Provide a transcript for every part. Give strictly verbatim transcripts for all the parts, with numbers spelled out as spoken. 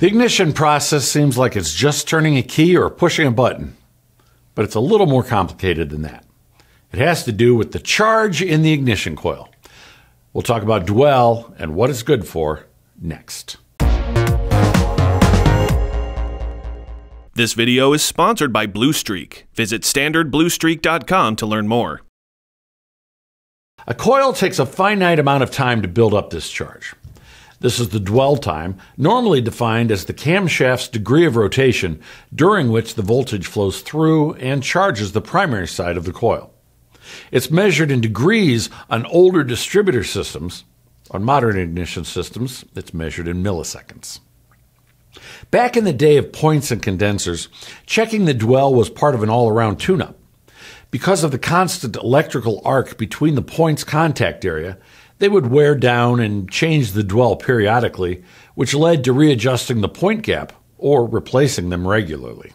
The ignition process seems like it's just turning a key or pushing a button, but it's a little more complicated than that. It has to do with the charge in the ignition coil. We'll talk about Dwell and what it's good for next. This video is sponsored by Blue Streak. Visit standard blue streak dot com to learn more. A coil takes a finite amount of time to build up this charge. This is the dwell time, normally defined as the camshaft's degree of rotation, during which the voltage flows through and charges the primary side of the coil. It's measured in degrees on older distributor systems. On modern ignition systems, it's measured in milliseconds. Back in the day of points and condensers, checking the dwell was part of an all-around tune-up. Because of the constant electrical arc between the point's contact area, they would wear down and change the dwell periodically, which led to readjusting the point gap or replacing them regularly.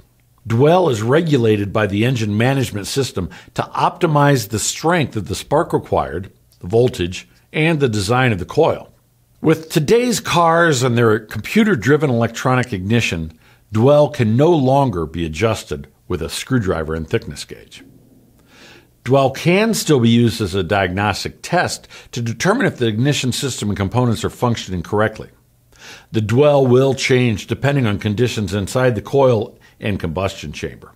Dwell is regulated by the engine management system to optimize the strength of the spark required, the voltage, and the design of the coil. With today's cars and their computer-driven electronic ignition, dwell can no longer be adjusted with a screwdriver and thickness gauge. Dwell can still be used as a diagnostic test to determine if the ignition system and components are functioning correctly. The dwell will change depending on conditions inside the coil and combustion chamber.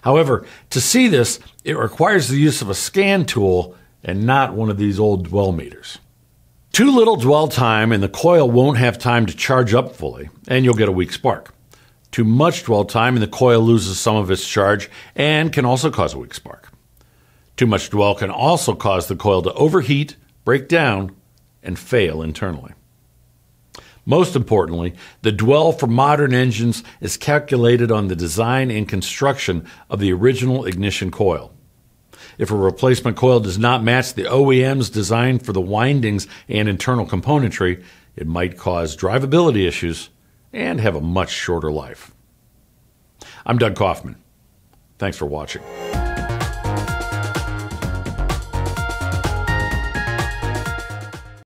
However, to see this, it requires the use of a scan tool and not one of these old dwell meters. Too little dwell time and the coil won't have time to charge up fully, and you'll get a weak spark. Too much dwell time and the coil loses some of its charge and can also cause a weak spark. Too much dwell can also cause the coil to overheat, break down, and fail internally. Most importantly, the dwell for modern engines is calculated on the design and construction of the original ignition coil. If a replacement coil does not match the O E M's design for the windings and internal componentry, it might cause drivability issues and have a much shorter life. I'm Doug Kaufman. Thanks for watching.